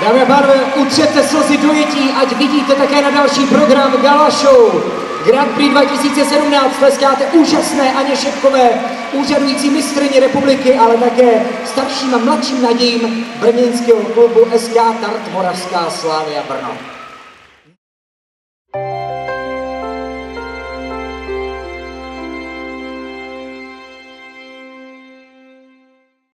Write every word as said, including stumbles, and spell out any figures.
Dámy a pánové, utřete slzy dojetí, ať vidíte také na další program Gala Show Grand Prix dva tisíce sedmnáct. Tleskáte úžasné Aně Ševkové, úřadující mistryni republiky, ale také starším a mladším nadějím brněnského klubu S K Tart Moravská Sláně Brno.